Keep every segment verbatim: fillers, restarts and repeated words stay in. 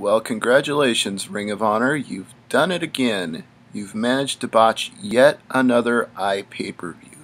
Well, congratulations, Ring of Honor. You've done it again. You've managed to botch yet another iPay-Per-View.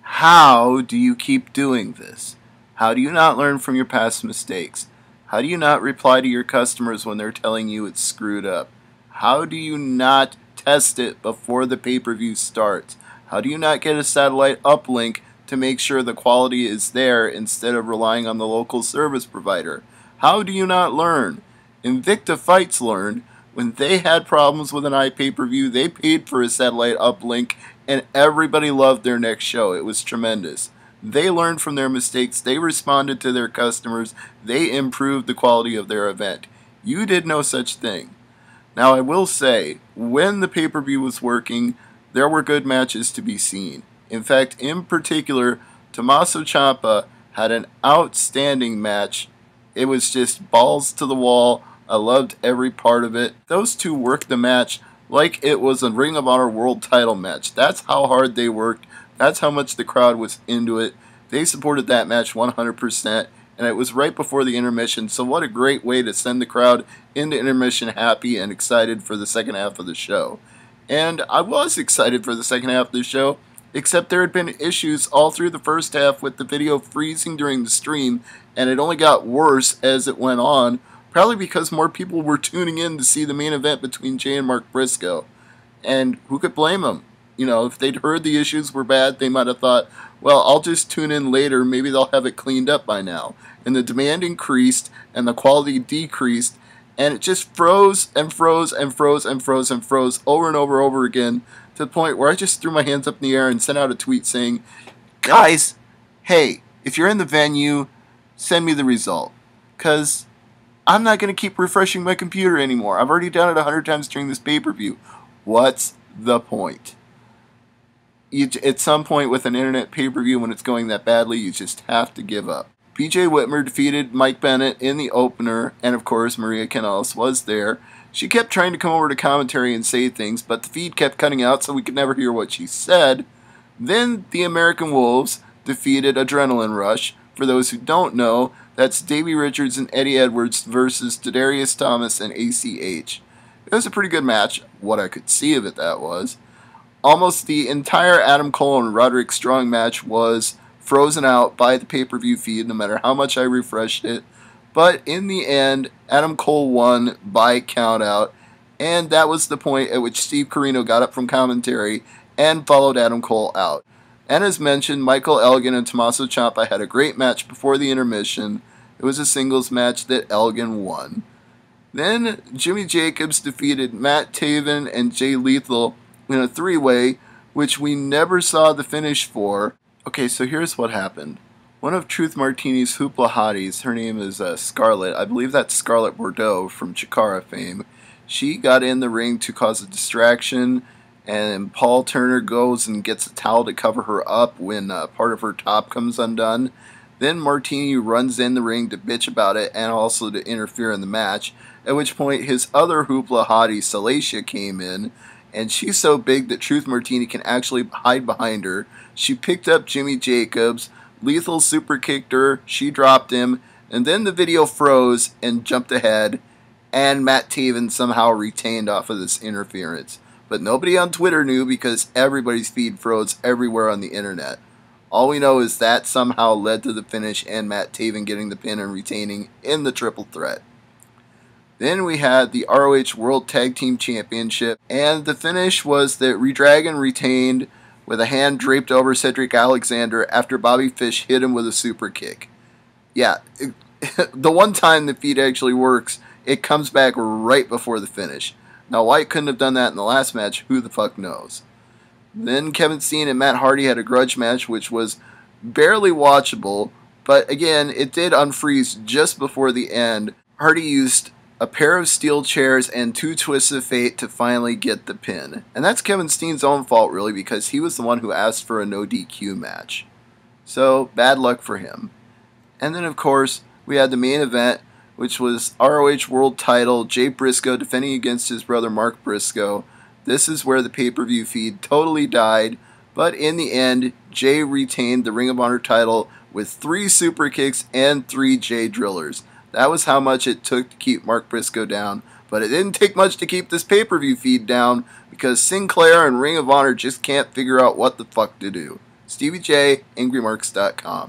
How do you keep doing this? How do you not learn from your past mistakes? How do you not reply to your customers when they're telling you it's screwed up? How do you not test it before the pay-per-view starts? How do you not get a satellite uplink to make sure the quality is there instead of relying on the local service provider? How do you not learn? Invicta Fights learned. When they had problems with an iPay-Per-View, they paid for a satellite uplink, and everybody loved their next show. It was tremendous. They learned from their mistakes. They responded to their customers. They improved the quality of their event. You did no such thing. Now, I will say, when the pay-per-view was working, there were good matches to be seen. In fact, in particular, Tommaso Ciampa had an outstanding match. It was just balls to the wall. I loved every part of it. Those two worked the match like it was a Ring of Honor World Title match. That's how hard they worked. That's how much the crowd was into it. They supported that match one hundred percent, and it was right before the intermission, so what a great way to send the crowd into intermission happy and excited for the second half of the show. And I was excited for the second half of the show, except there had been issues all through the first half with the video freezing during the stream, and it only got worse as it went on, probably because more people were tuning in to see the main event between Jay and Mark Briscoe. And who could blame them? You know, if they'd heard the issues were bad, they might have thought, well, I'll just tune in later. Maybe they'll have it cleaned up by now. And the demand increased, and the quality decreased, and it just froze and froze and froze and froze and froze over and over and over again to the point where I just threw my hands up in the air and sent out a tweet saying, guys, hey, if you're in the venue, send me the result. Because I'm not going to keep refreshing my computer anymore. I've already done it a hundred times during this pay-per-view. What's the point? You, at some point with an internet pay-per-view, when it's going that badly, you just have to give up. P J Whitmer defeated Mike Bennett in the opener, and of course Maria Kanellis was there. She kept trying to come over to commentary and say things, but the feed kept cutting out so we could never hear what she said. Then the American Wolves defeated Adrenaline Rush. For those who don't know, that's Davey Richards and Eddie Edwards versus Darius Thomas and A C H It was a pretty good match, what I could see of it that was. Almost the entire Adam Cole and Roderick Strong match was frozen out by the pay-per-view feed, no matter how much I refreshed it. But in the end, Adam Cole won by countout, and that was the point at which Steve Corino got up from commentary and followed Adam Cole out. And as mentioned, Michael Elgin and Tommaso Ciampa had a great match before the intermission. It was a singles match that Elgin won. Then Jimmy Jacobs defeated Matt Taven and Jay Lethal in a three-way, which we never saw the finish for. Okay, so here's what happened. One of Truth Martini's hoopla hotties, her name is uh, Scarlett, I believe that's Scarlett Bordeaux from Chikara fame, she got in the ring to cause a distraction, and Paul Turner goes and gets a towel to cover her up when uh, part of her top comes undone. Then Martini runs in the ring to bitch about it and also to interfere in the match, at which point his other hoopla hottie, Salacia, came in, and she's so big that Truth Martini can actually hide behind her. She picked up Jimmy Jacobs, Lethal super kicked her, she dropped him, and then the video froze and jumped ahead, and Matt Taven somehow retained off of this interference. But nobody on Twitter knew because everybody's feed froze everywhere on the internet. All we know is that somehow led to the finish and Matt Taven getting the pin and retaining in the triple threat. Then we had the R O H World Tag Team Championship, and the finish was that Redragon retained with a hand draped over Cedric Alexander after Bobby Fish hit him with a super kick. Yeah, it, the one time the feed actually works, it comes back right before the finish. Now, why it couldn't have done that in the last match, who the fuck knows. Then Kevin Steen and Matt Hardy had a grudge match, which was barely watchable, but again, it did unfreeze just before the end. Hardy used a pair of steel chairs and two twists of fate to finally get the pin. And that's Kevin Steen's own fault, really, because he was the one who asked for a no D Q match. So, bad luck for him. And then, of course, we had the main event, which was R O H World Title, Jay Briscoe defending against his brother Mark Briscoe. This is where the pay-per-view feed totally died, but in the end, Jay retained the Ring of Honor title with three super kicks and three J drillers. That was how much it took to keep Mark Briscoe down. But it didn't take much to keep this pay-per-view feed down, because Sinclair and Ring of Honor just can't figure out what the fuck to do. Stevie J, Angry Marks dot com.